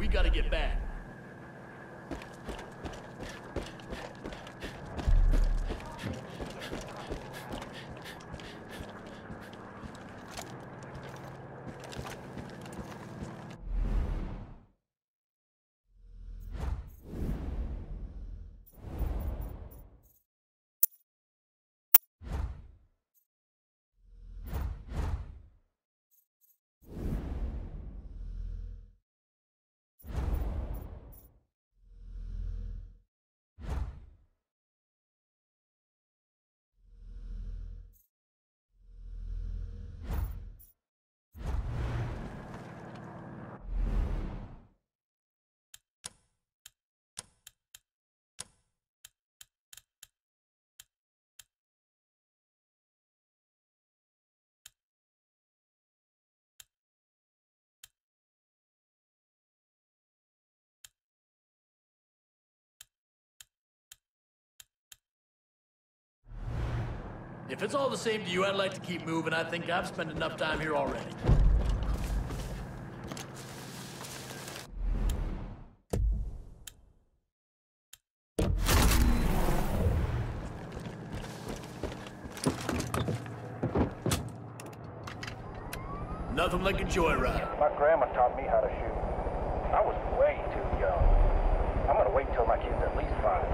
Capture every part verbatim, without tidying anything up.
We gotta get back. If it's all the same to you, I'd like to keep moving. I think I've spent enough time here already. Nothing like a joyride. My grandma taught me how to shoot. I was way too young. I'm gonna wait till my kid's at least five.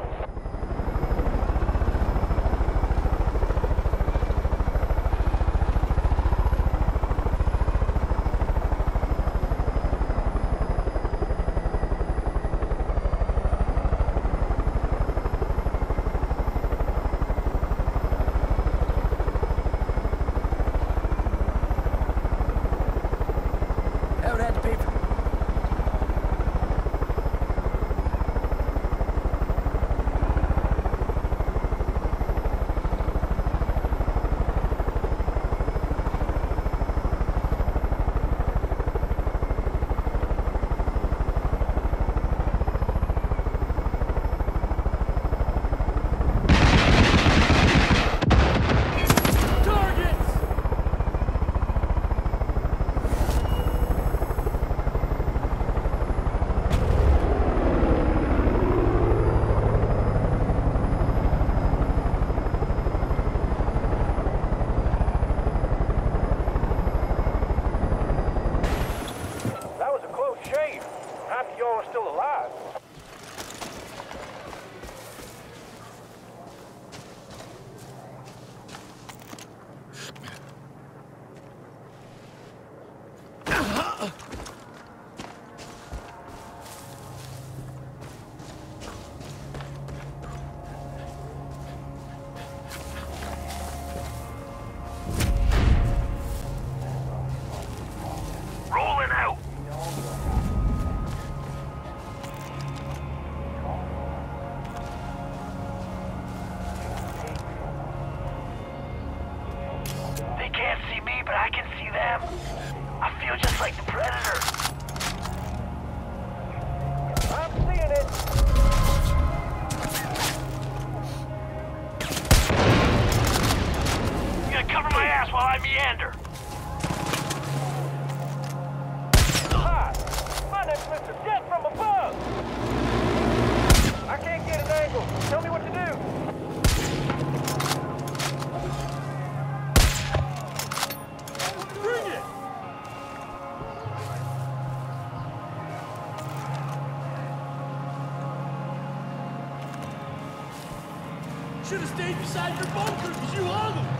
Should have stayed beside your bunker because you hung him.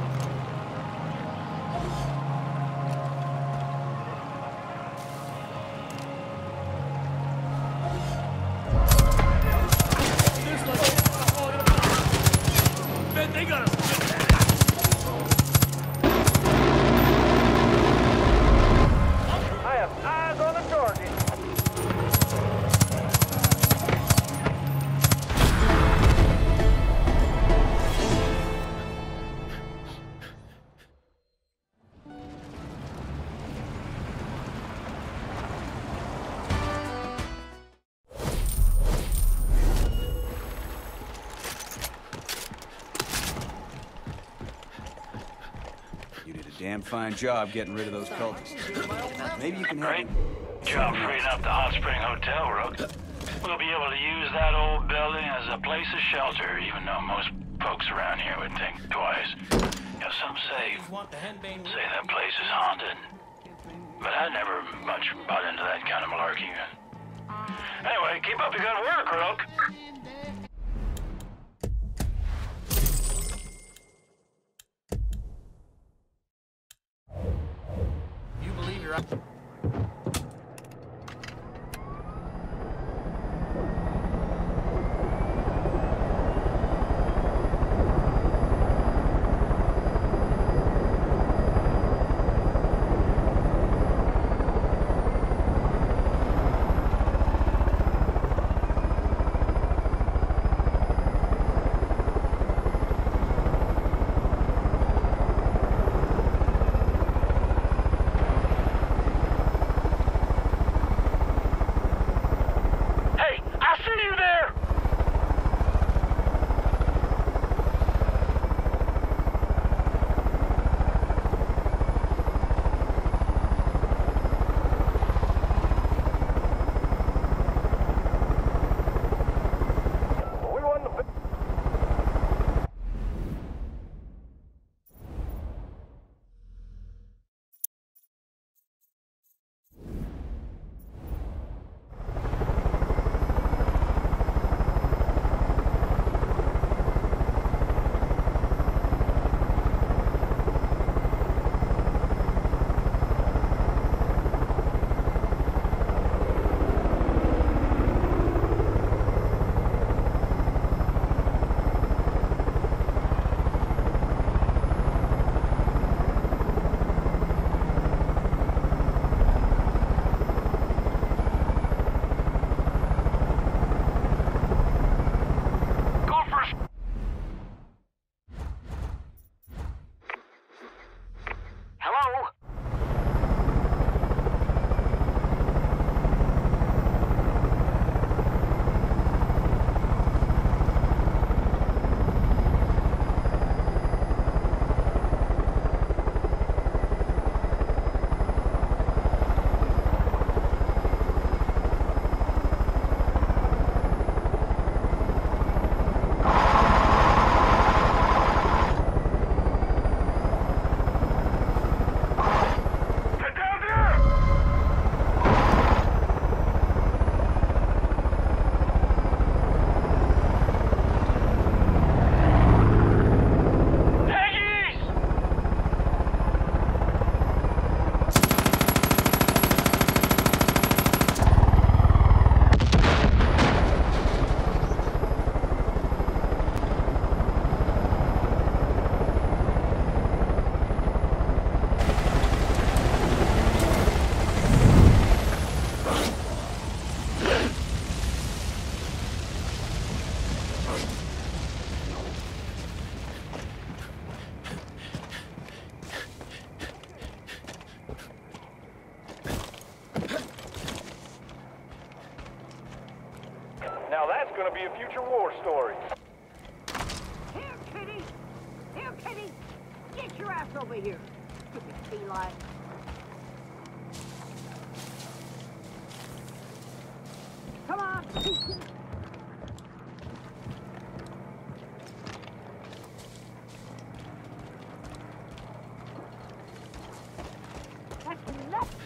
Damn fine job getting rid of those cultists. Maybe you can help. Great. job freeing up the Hot Spring Hotel, Rook. We'll be able to use that old building as a place of shelter, even though most folks around here would think twice. You know, some say, say that place is haunted. But I never much bought into that kind of malarkey. Anyway, keep up your good work, Rook.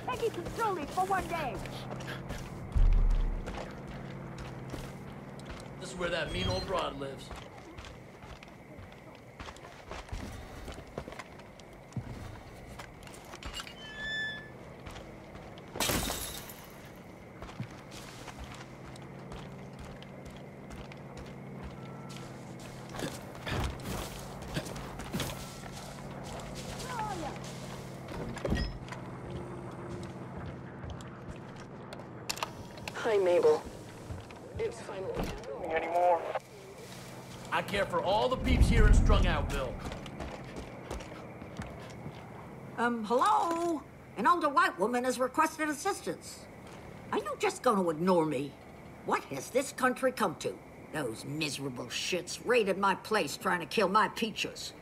Peggy can control it for one day. This is where that mean old broad lives. For all the peeps here and strung out, Bill. Um, hello? An older white woman has requested assistance. Are you just going to ignore me? What has this country come to? Those miserable shits raided my place trying to kill my Peaches.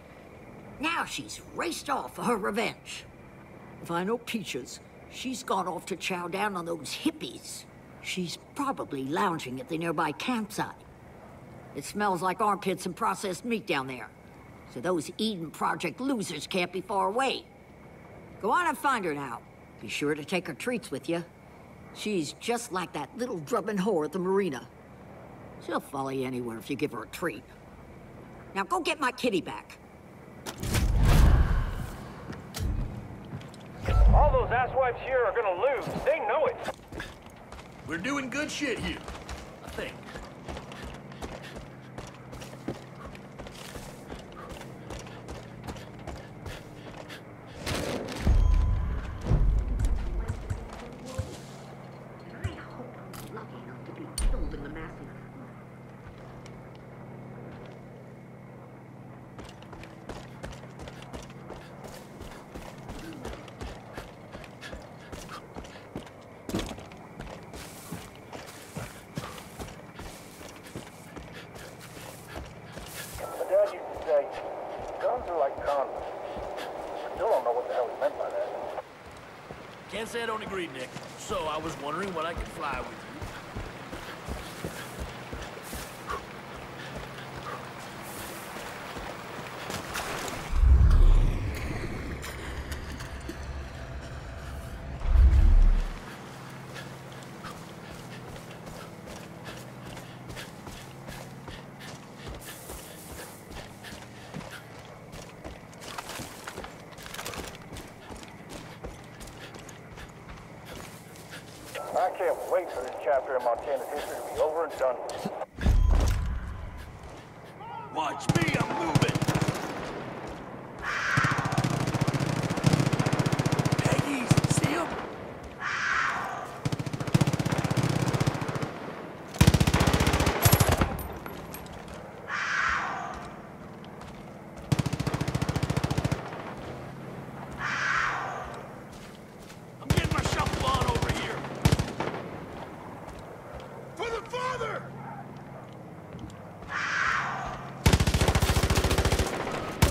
Now she's raced off for her revenge. If I know Peaches, She's gone off to chow down on those hippies. She's probably lounging at the nearby campsite. It smells like armpits and processed meat down there. So those Eden Project losers can't be far away. Go on and find her now. Be sure to take her treats with you. She's just like that little drubbing whore at the marina. She'll follow you anywhere if you give her a treat. Now go get my kitty back. All those asswipes here are gonna lose. They know it. We're doing good shit here, I think. Can't say I don't agree, Nick. So I was wondering what I could fly with you. I can't wait for this chapter in Montana's history to be over and done with. Watch me, I'm moving! Peggy, see him? I'm getting my shovel on over here. For the father! Peggy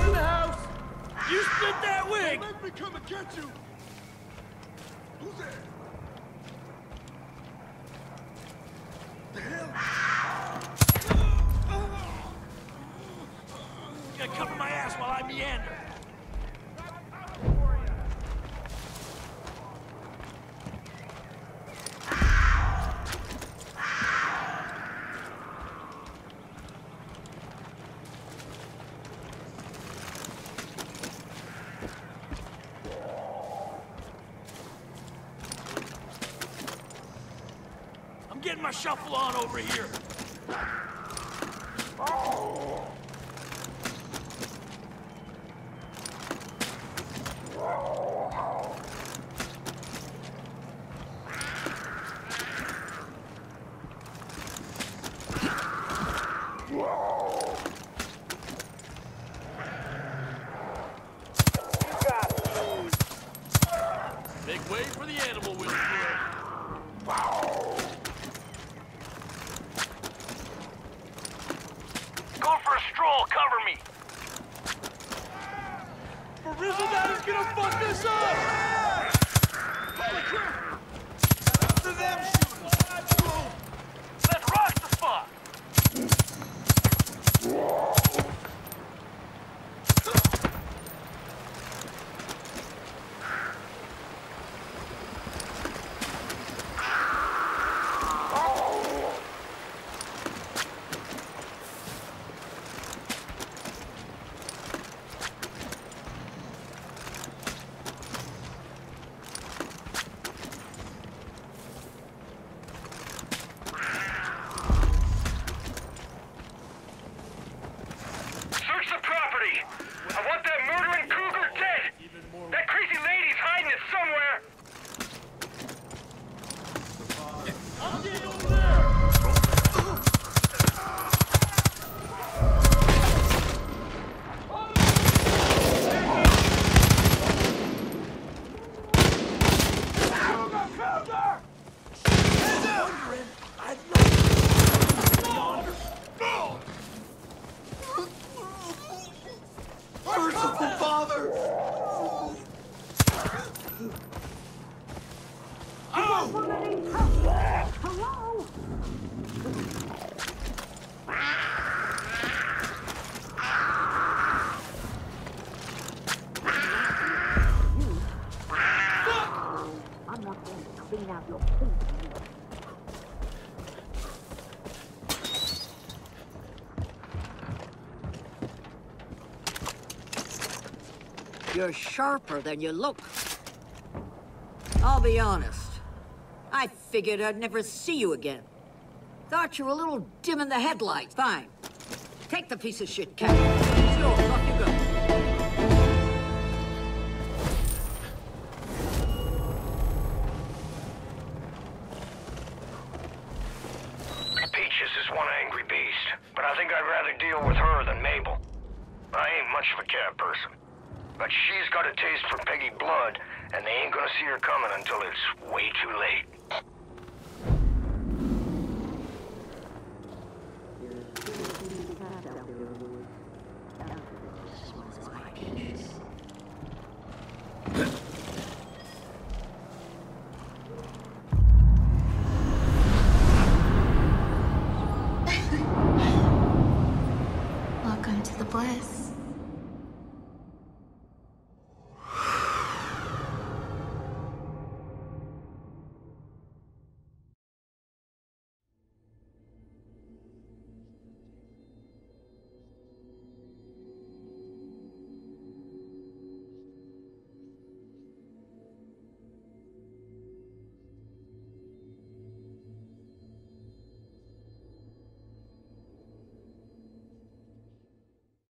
in the house! You split that wig! Let me come and get you! Who's there? The hell? You gotta cover my ass while I meander. I'm getting my shuffle on over here. Oh. You got it. Make way for the animal whisperer. Wow. Go for a stroll, cover me! Marizzadad is gonna fuck this up! Holy crap! After them, shoot all natural! Let's rock the spot! Merciful Father! Hello? I'm not going to clean out your food. You're sharper than you look. I'll be honest. I figured I'd never see you again. Thought you were a little dim in the headlights. Fine. Take the piece of shit, Captain. It's yours. Off you go. Peaches is one angry beast, but I think I'd rather deal with her than Mabel. I ain't much of a cat person. But she's got a taste for Peggy blood, and they ain't gonna see her coming until it's way too late. Welcome to the bliss.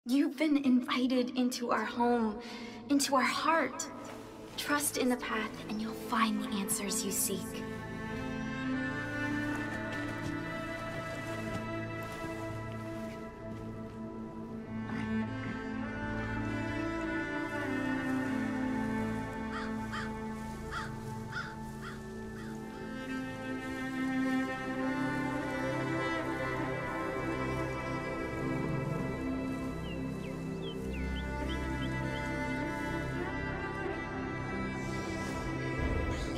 You've been invited into our home, into our heart. Trust in the path, and you'll find the answers you seek.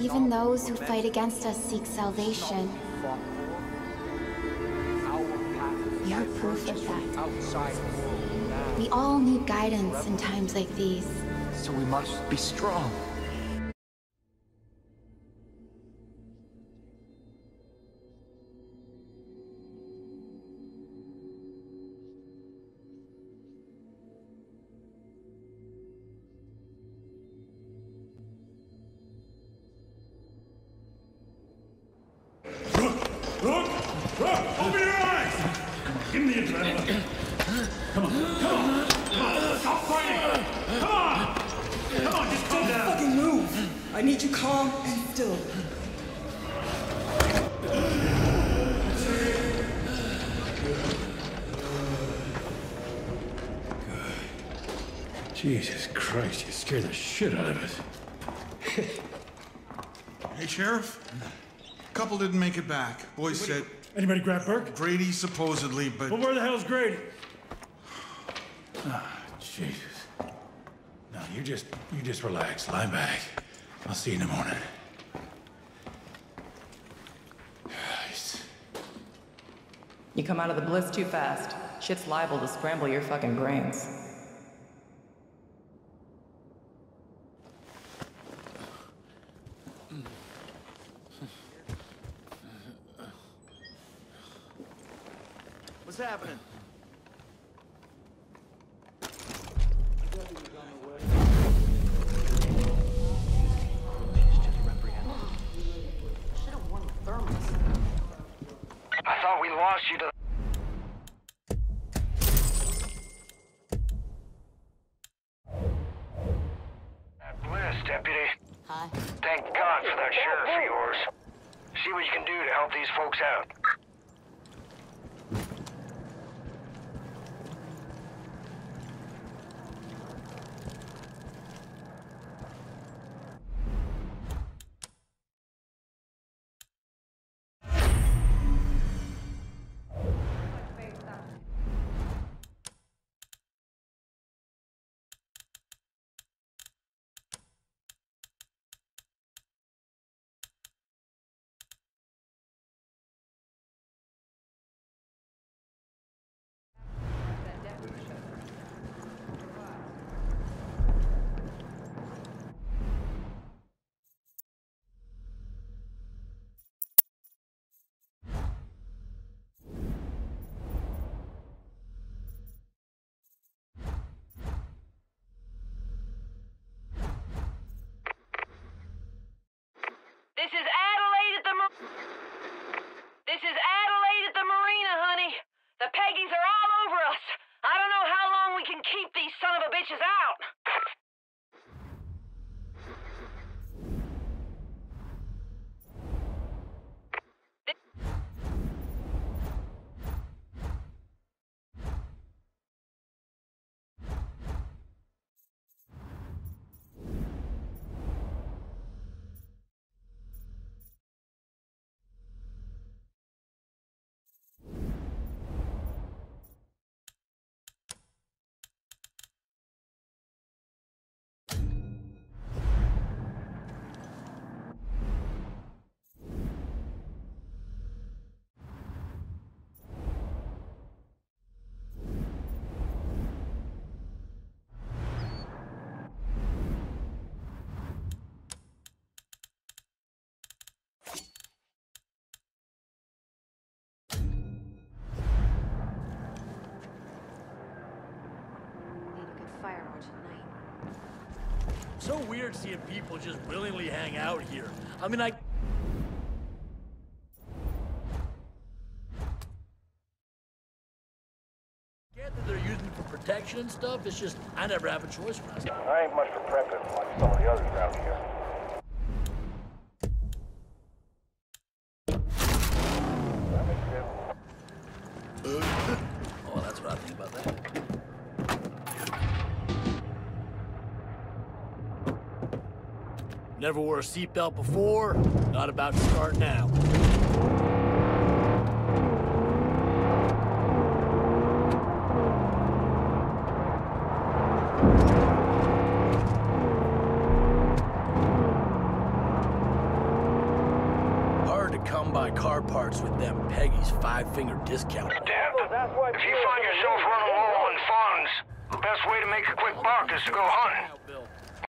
Even those who fight against us seek salvation. You're proof of that. We all need guidance in times like these. So we must be strong. Rook! Rook! Open your eyes! Give me the adrenaline. Come on, come on! Come on, stop fighting! Come on! Come on, just calm down! Don't fucking move! I need you calm and still. Good. Jesus Christ, you scared the shit out of us. Hey, Sheriff? Couple didn't make it back. Boys said... Anybody grab Burke? Grady, supposedly, but... Well, where the hell's Grady? Ah, Jesus. No, you just... you just relax. Lie back. I'll see you in the morning. Christ. You come out of the bliss too fast. Shit's liable to scramble your fucking brains. What's happening? I thought we lost you to... That bliss, Deputy. Hi. Thank God for that sheriff of yours. See what you can do to help these folks out. So weird seeing people just willingly hang out here. I mean, I... get that they're using for protection and stuff. It's just, I never have a choice when I see. I ain't much for prepping like some of the others out here. Oh, that's what I think about that. Never wore a seatbelt before, not about to start now. Hard to come by car parts with them Peggy's five-finger discount. Damn. If you find yourself running low on funds, the best way to make a quick buck is to go hunting.